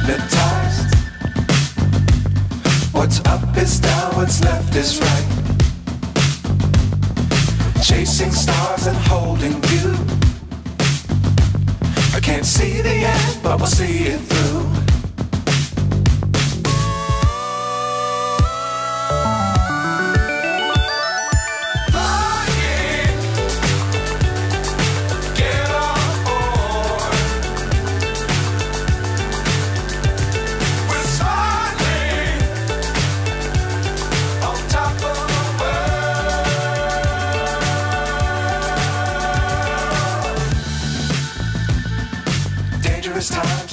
hypnotized. What's up is down, what's left is right. Chasing stars and holding you. I can't see the end, but we'll see it through. Times